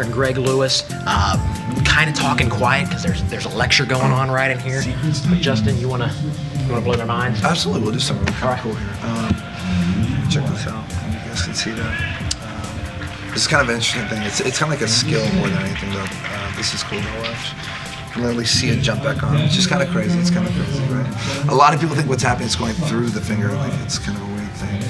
Miller and Greg Lewis. Kind of talking quiet because there's a lecture going on right in here. But Justin, you wanna blow their minds? Absolutely, we'll do something really cool here. Check this out. You guys can see that. It's kind of an interesting thing. It's kind of like a skill more than anything, though. This is cool to watch. You can literally see it jump back on, which is kind of crazy. It's kind of crazy, right? A lot of people think what's happening is going through the finger. Like, it's kind of a weird thing.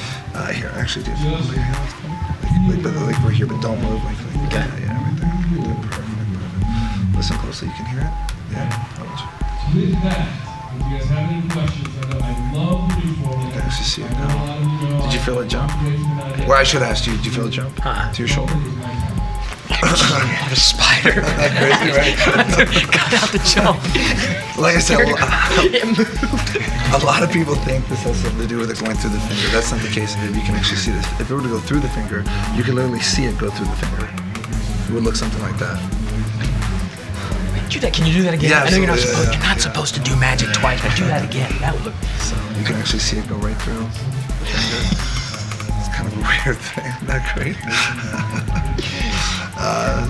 Here, actually, do you feel your hands? Like we're here, but don't move. Like yeah, right there. Perfect, perfect. Listen closely. You can hear it. Yeah. With that, if you guys have any questions, I'd love to be forward. You can actually see it now. Did you feel it jump? Or I should ask you, did you feel it jump? To your shoulder. I'm a spider. That's crazy, right? Cut out the jump. Like I said, it moved. A lot of people think this has something to do with it going through the finger. That's not the case. You can actually see this. If it were to go through the finger, you can literally see it go through the finger. It would look something like that. Can you do that again? Yeah, I know you're not supposed to do magic twice, but do that again. That would look. So you can actually see it go right through the finger. It's kind of a weird thing. Isn't that great?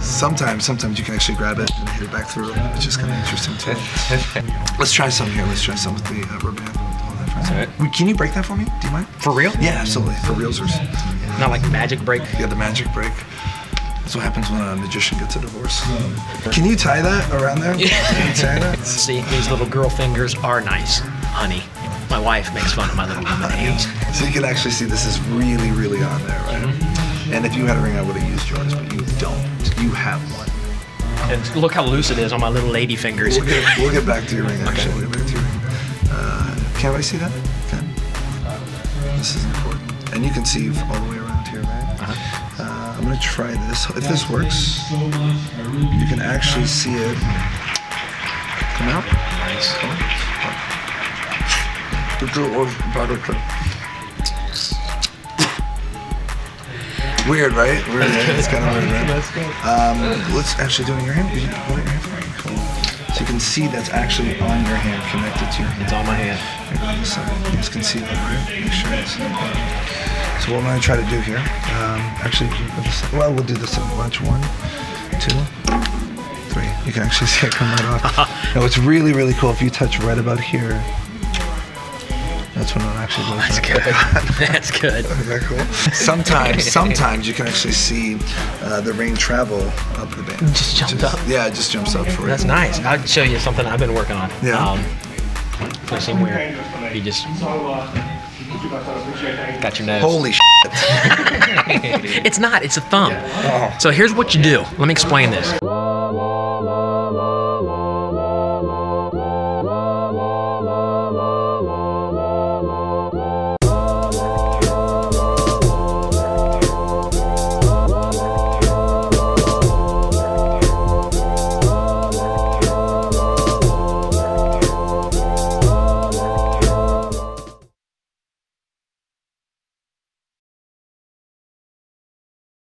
Sometimes you can actually grab it and hit it back through, which is kind of interesting too. Let's try some here. Let's try some with the rubber band. All right. Can you break that for me? Do you mind? For real? Yeah, absolutely. For realsers. Not like magic break? Yeah, the magic break. That's what happens when a magician gets a divorce. Can you tie that around there? Can you tie that? See, these little girl fingers are nice, honey. My wife makes fun of my little woman hands. So you can actually see this is really, really on there, right? And if you had a ring, I would have used yours, but you don't. You have one. And look how loose it is on my little lady fingers. We'll get back to your ring, actually. Okay. We'll get back to your ring. Can everybody see that? Okay. This is important. And you can see all the way around here, right? I'm going to try this. If this works, you can actually see it come out. Nice. Come on. Weird, right? Weird, right? It's kind of weird, right? Let's actually do it in your hand. Cool. So you can see that's actually on your hand, connected to your hand. It's on my hand. So you guys can see that, right? Make sure it's so what I'm going to try to do here, actually, well, we'll do this in watch. 1, 2, 3. You can actually see it come right off. Now, what's really, really cool, if you touch right about here, that's when it actually goes. That's good. That's good. Is that cool? Sometimes you can actually see the ring travel up the band. Just jumps up. Yeah, it just jumps up for you. That's nice. I'll show you something I've been working on. Yeah. Somewhere you just got your nose. Holy shit! It's not. It's a thumb. Yeah. Oh. So here's what you do. Let me explain this.